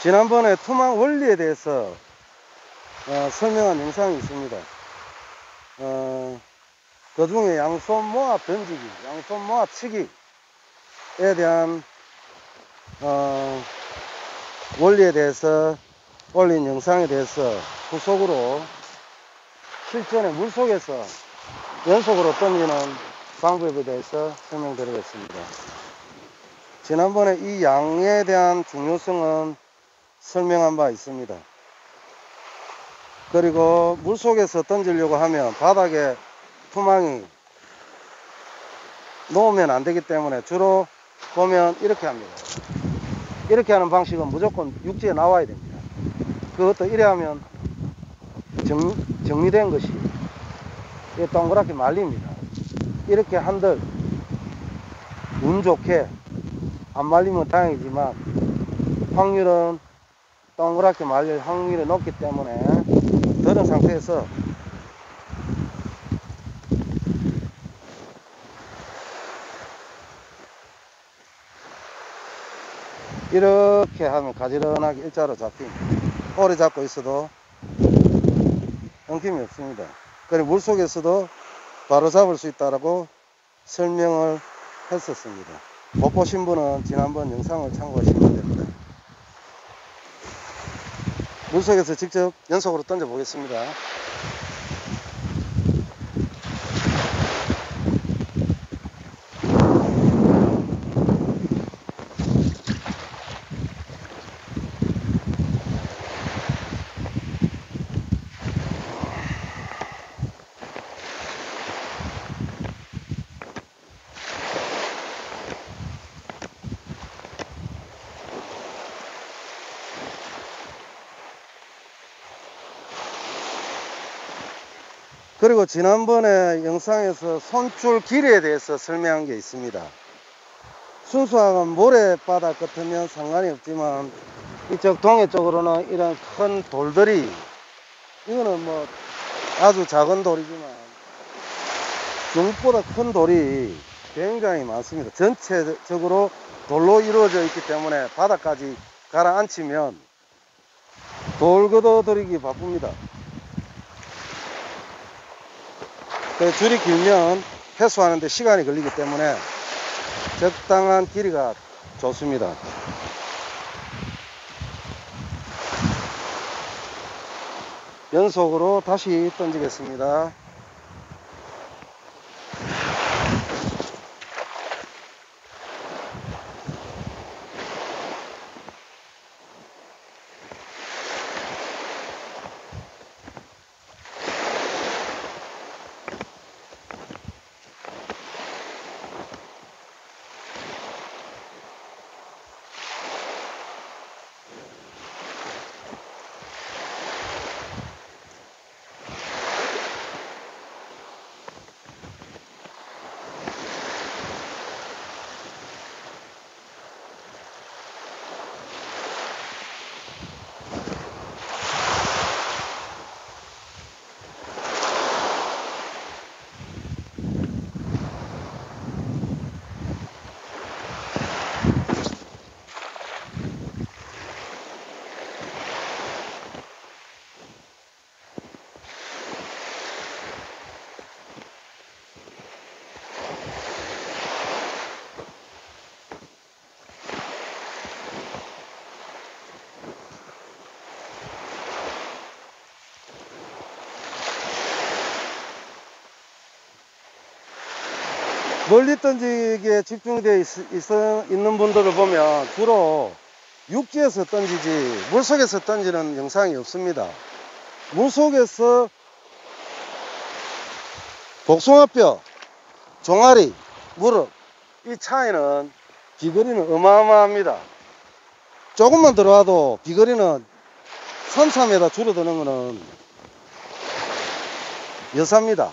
지난번에 토막 원리에 대해서 설명한 영상이 있습니다. 그 중에 양손 모압 던지기, 양손 모압 치기에 대한 원리에 대해서 올린 영상에 대해서 후속으로 실전에 물속에서 연속으로 던지는 방법에 대해서 설명드리겠습니다. 지난번에 이 양에 대한 중요성은 설명한 바 있습니다. 그리고 물속에서 던지려고 하면 바닥에 투망이 놓으면 안 되기 때문에 주로 보면 이렇게 합니다. 이렇게 하는 방식은 무조건 육지에 나와야 됩니다. 그것도 이래 하면 정리된 것이 동그랗게 말립니다. 이렇게 한들 운 좋게 안 말리면 다행이지만 확률은 동그랗게 말릴 확률이 높기 때문에 그런 상태에서 이렇게 하면 가지런하게 일자로 잡힙니다. 오래 잡고 있어도 엉킴이 없습니다. 그리고 물속에서도 바로 잡을 수 있다고 설명을 했었습니다. 못 보신 분은 지난번 영상을 참고하시면 됩니다. 물속에서 직접 연속으로 던져 보겠습니다. 그리고 지난번에 영상에서 손줄 길이에 대해서 설명한 게 있습니다. 순수하게 모래바닥 같으면 상관이 없지만 이쪽 동해 쪽으로는 이런 큰 돌들이, 이거는 뭐 아주 작은 돌이지만 중국보다 큰 돌이 굉장히 많습니다. 전체적으로 돌로 이루어져 있기 때문에 바닥까지 가라앉히면 돌 걷어들이기 바쁩니다. 줄이 길면 회수하는데 시간이 걸리기 때문에 적당한 길이가 좋습니다. 연속으로 다시 던지겠습니다. 멀리 던지기에 집중되어 있는 분들을 보면 주로 육지에서 던지지 물속에서 던지는 영상이 없습니다. 물속에서 복숭아뼈, 종아리, 무릎, 이 차이는 비거리는 어마어마합니다. 조금만 들어와도 비거리는 3, 4m 줄어드는 것은 여사입니다.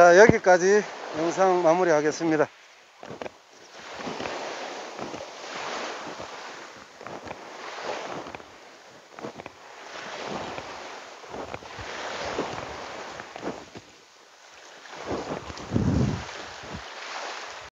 자, 여기까지 영상 마무리하겠습니다.